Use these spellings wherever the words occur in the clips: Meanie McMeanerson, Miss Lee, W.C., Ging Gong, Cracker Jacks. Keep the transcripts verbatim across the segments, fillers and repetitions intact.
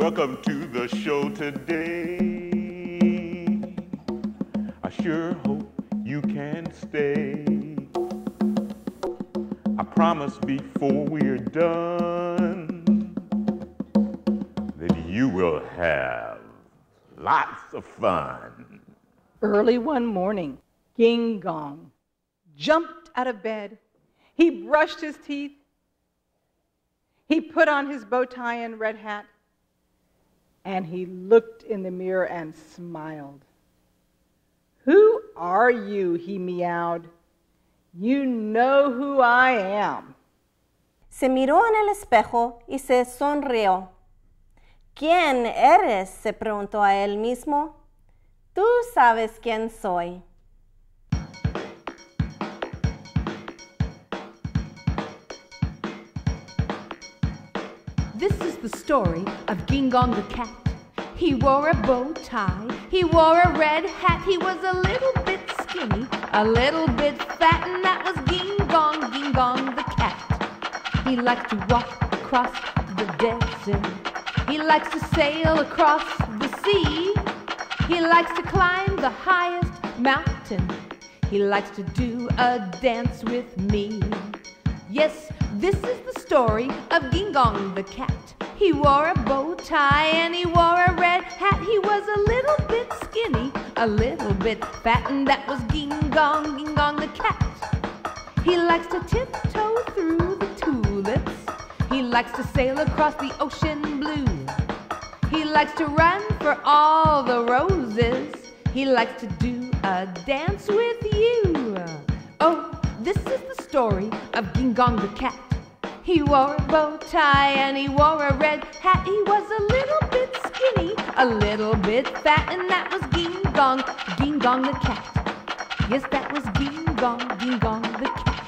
Welcome to the show today. I sure hope you can stay. I promise before we're done that you will have lots of fun. Early one morning, Ging Gong jumped out of bed. He brushed his teeth. He put on his bow tie and red hat. And he looked in the mirror and smiled. "Who are you?" he meowed. "You know who I am." Se miró en el espejo y se sonrió. "¿Quién eres?" se preguntó a él mismo. "Tú sabes quién soy." This is the story of Ging Gong the cat. He wore a bow tie, he wore a red hat, he was a little bit skinny, a little bit fat, and that was Ging Gong, Ging Gong the cat. He likes to walk across the desert, he likes to sail across the sea, he likes to climb the highest mountain, he likes to do a dance with me. Yes, this is the story of Ging Gong the cat. He wore a bow tie and he wore a red hat. He was a little bit skinny, a little bit fat, and that was Ging Gong, Ging Gong the cat. He likes to tiptoe through the tulips. He likes to sail across the ocean blue. He likes to run for all the roses. He likes to do a dance with you. Oh, this is the story of Ging Gong the cat. He wore a bow tie and he wore a red hat. He was a little bit skinny, a little bit fat, and that was Ging Gong, Ging Gong the cat. Yes, that was Ging Gong, Ging Gong the cat.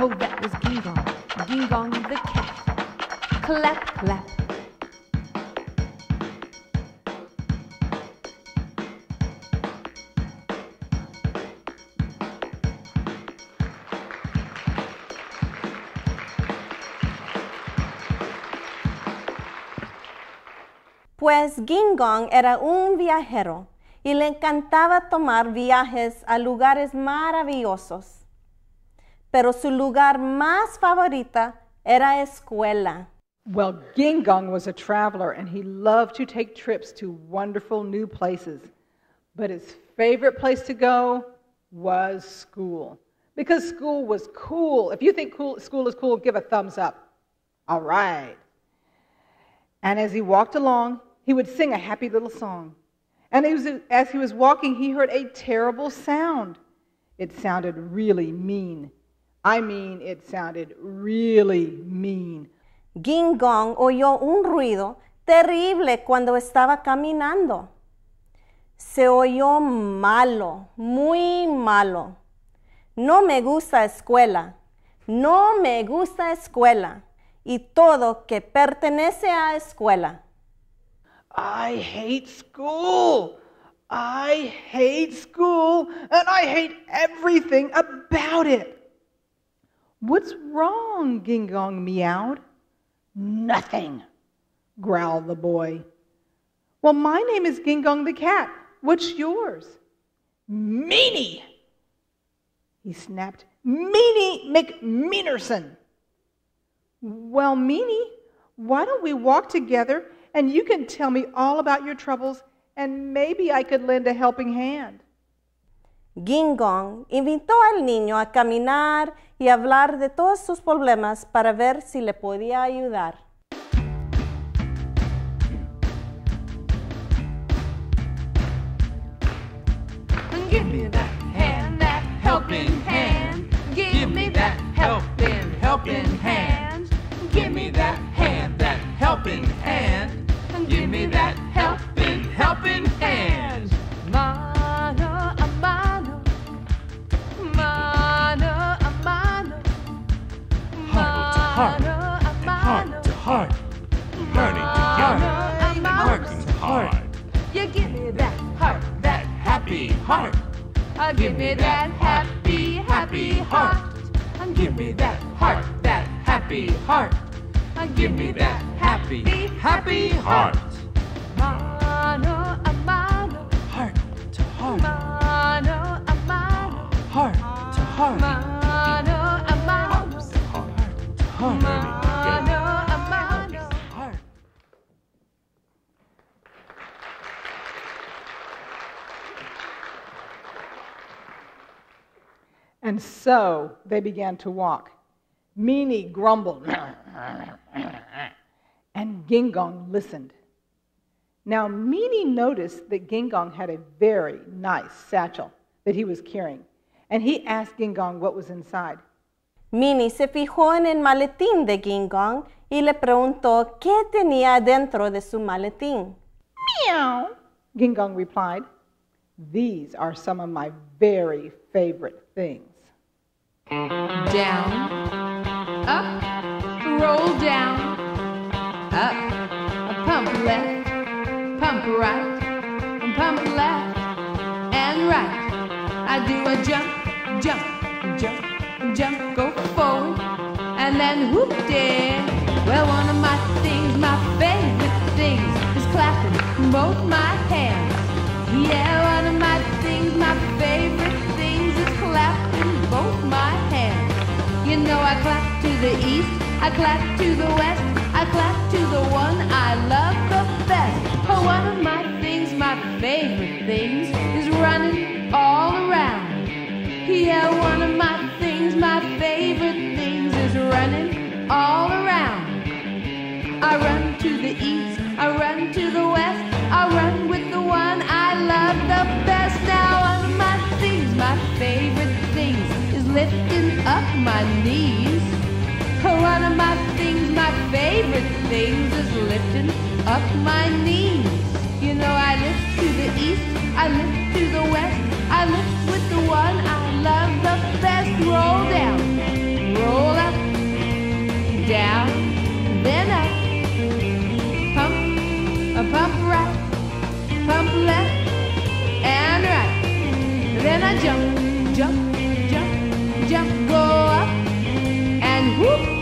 Oh, that was Ging Gong, Ging Gong the cat. Clap, clap. Pues Ging Gong era un viajero y le encantaba tomar viajes a lugares maravillosos. Pero su lugar más favorita era escuela. Well, Ging Gong was a traveler and he loved to take trips to wonderful new places. But his favorite place to go was school. Because school was cool. If you think cool, school is cool, give a thumbs up. All right. And as he walked along, he would sing a happy little song. And he was, as he was walking, he heard a terrible sound. It sounded really mean. I mean, it sounded really mean. Ging Gong oyó un ruido terrible cuando estaba caminando. Se oyó malo, muy malo. "No me gusta escuela. No me gusta escuela. Y todo que pertenece a escuela." "I hate school. I hate school, and I hate everything about it." "What's wrong?" Ging Gong meowed. "Nothing," growled the boy. "Well, my name is Ging Gong the cat. What's yours?" "Meanie," he snapped. "Meanie McMeanerson." "Well, Meanie, why don't we walk together? And you can tell me all about your troubles, and maybe I could lend a helping hand." Ging Gong invitó al niño a caminar y hablar de todos sus problemas para ver si le podía ayudar. "Give me that hand, that helping hand. Give me that helping, helping hand. Give me that hand, that helping hand. Give me that helping, helping hand." Mano a mano, mano a mano, heart to heart, heart to heart, yearning together, working hard. You give me that heart, that happy heart. Give me that happy, happy heart. Give me that heart, that happy heart. Give me that happy, happy heart. Mano a mano. Heart to heart. Mano a mano. Heart to heart. Mano a mano. Heart to heart. Mano a mano. Heart. And so they began to walk. Meanie grumbled. And Ging Gong listened. Now, Meanie noticed that Ging Gong had a very nice satchel that he was carrying, and he asked Ging Gong what was inside. Meanie se fijó en el maletín de Ging Gong y le preguntó qué tenía dentro de su maletín. Meow, Ging Gong replied, these are some of my very favorite things. Down, up, roll down, up, a pump left, pump right, and pump left, and right. I do a jump, jump, jump, jump, go forward, and then whoop-dee. Well, one of my things, my favorite things, is clapping both my hands. Yeah, one of my things, my favorite things, is clapping both my hands. You know I clap to the east, I clap to the west, I clap to the one I love the best. Oh, one of my things, my favorite things, is running all around. Yeah, one of my things, my favorite things, is running all around. I run to the east, I run to the west, I run with the one I love the best. Now, one of my things, my favorite things, is lifting up my knees. One of my things, my favorite things, is lifting up my knees. You know I lift to the east, I lift to the west, I lift with the one I love the best. Roll down, roll up, down, then up. Pump, a pump right, pump left, and right. Then I jump, jump, jump, jump, go up, and whoop.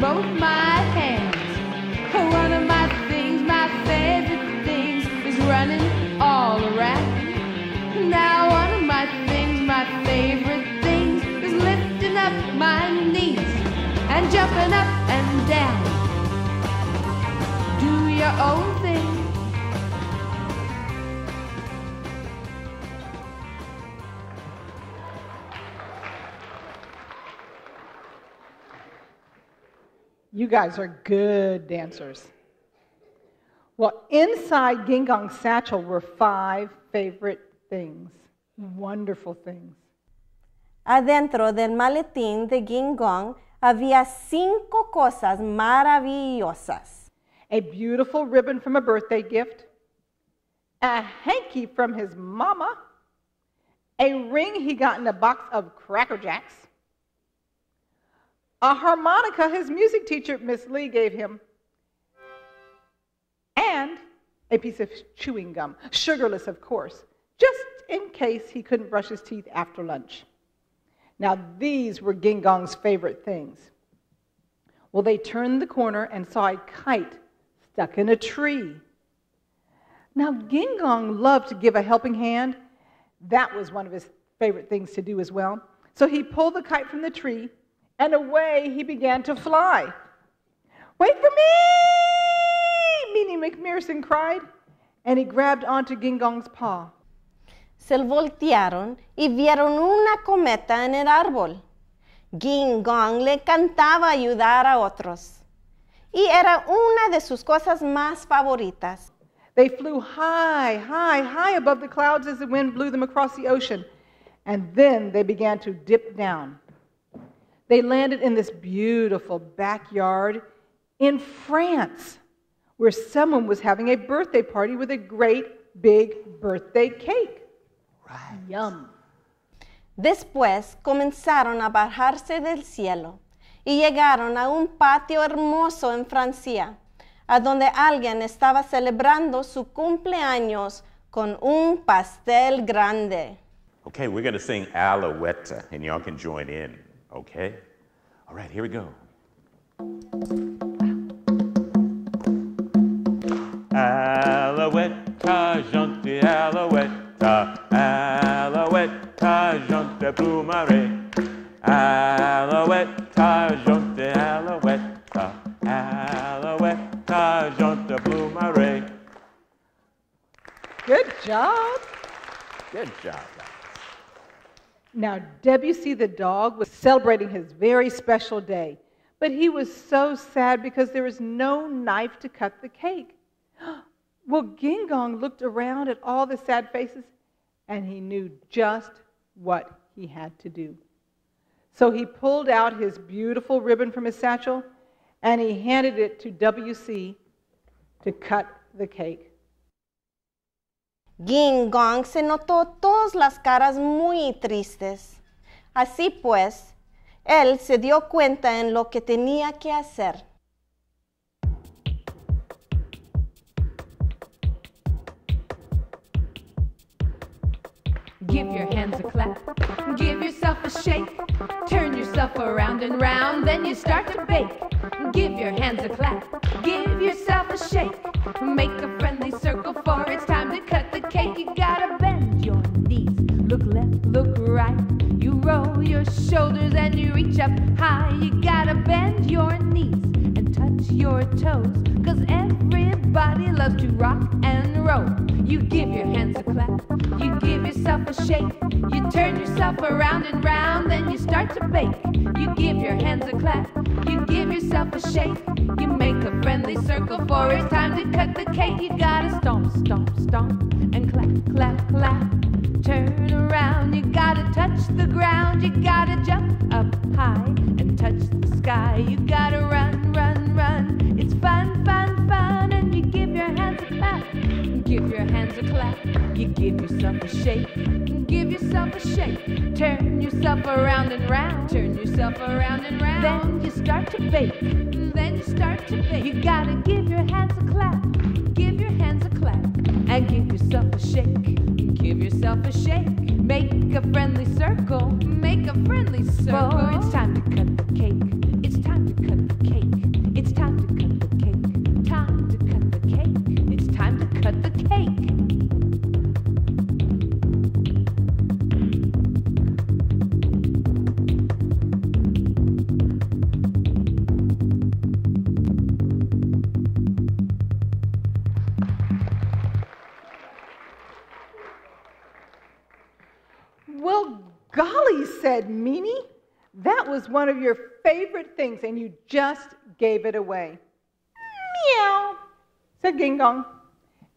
Both my hands. One of my things, my favorite things, is running all around. Now one of my things, my favorite things, is lifting up my knees and jumping up and down. Do your own thing. You guys are good dancers. Well, inside Ging Gong's satchel were five favorite things, wonderful things. Adentro del maletín de Ging Gong había cinco cosas maravillosas. A beautiful ribbon from a birthday gift, a hanky from his mama, a ring he got in a box of Cracker Jacks, a harmonica his music teacher, Miss Lee, gave him, and a piece of chewing gum, sugarless, of course, just in case he couldn't brush his teeth after lunch. Now, these were Ging Gong's favorite things. Well, they turned the corner and saw a kite stuck in a tree. Now, Ging Gong loved to give a helping hand. That was one of his favorite things to do as well. So he pulled the kite from the tree, and away he began to fly. Wait for me! Meanie McMeanerson cried, and he grabbed onto Ging Gong's paw. Se voltearon y vieron una cometa en el árbol. Ging Gong le encantaba ayudar a otros, y era una de sus cosas más favoritas. They flew high, high, high above the clouds as the wind blew them across the ocean, and then they began to dip down. They landed in this beautiful backyard in France, where someone was having a birthday party with a great big birthday cake. Right. Yum. Después comenzaron a bajarse del cielo y llegaron a un patio hermoso en Francia. a donde alguien estaba celebrando su cumpleaños con un pastel grande. Okay, we're going to sing Alouette, and y'all can join in, okay? All right, here we go. Alouette, jante, alouette, alouette, jante, plumare. Alouette, jante, alouette, alouette, jante, plumare. Good job. Good job. Now, W C the dog was celebrating his very special day, but he was so sad because there was no knife to cut the cake. Well, Ging Gong looked around at all the sad faces, and he knew just what he had to do. So he pulled out his beautiful ribbon from his satchel, and he handed it to W C to cut the cake. Ging Gong se notó todas las caras muy tristes. Así pues, él se dio cuenta en lo que tenía que hacer. Give your hands a clap, give yourself a shake, turn yourself around and round, then you start to bake. Give your hands a clap, give yourself a shake, make a friendly circle for it's time to cut the cake. You gotta bend your knees, look left, look right, you roll your shoulders and you reach up high. You gotta bend your knees and touch your toes, cause everybody loves to rock and roll. You give your hands a clap, you give yourself a shake, you turn yourself around and round, then you start to bake. You give your hands a clap, you give yourself a shake, you make a friendly circle for it's time to cut the cake. You gotta stomp, stomp, stomp, and clap, clap, clap, turn around. You gotta touch the ground, you gotta jump up high and touch the sky. You gotta run, run, run, it's fun, fun, fun, and you give your hands a clap. Give your hands a clap, you give yourself a shake, give yourself a shake, turn yourself around and round, turn yourself around and round, then you start to bake, then you start to bake. You gotta give your hands a clap, give your hands a clap, and give yourself a shake, give yourself a shake, make a friendly circle, make a friendly circle. It's time to cut the cake, it's time to cut the cake, it's time to cut the cake, time to cut the cake, it's time to cut the cake. Golly, said Meanie, that was one of your favorite things, and you just gave it away. Meow, said Ging Gong.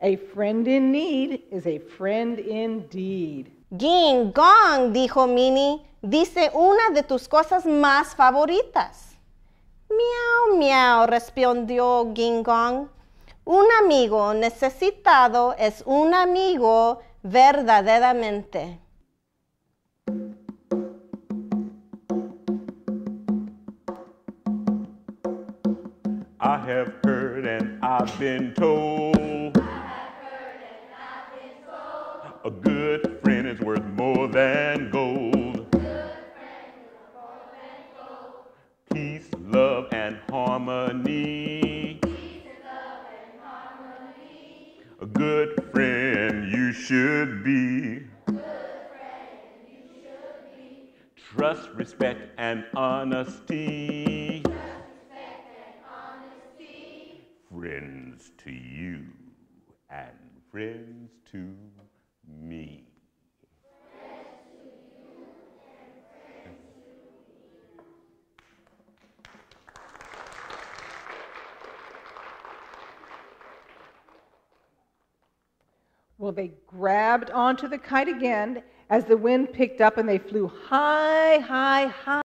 A friend in need is a friend indeed. Ging Gong, dijo Meanie, dice una de tus cosas más favoritas. Miau, miau, respondió Ging Gong. Un amigo necesitado es un amigo verdaderamente. I have heard and I've been told, I have heard and I've been told, a good friend is worth more than gold. Good friend is more than gold. Peace, love, and harmony. Peace, love, and harmony. A good friend you should be. Good friend you should be. Trust, respect, and honesty. Friends to you and friends to me. Well, they grabbed onto the kite again as the wind picked up and they flew high, high, high.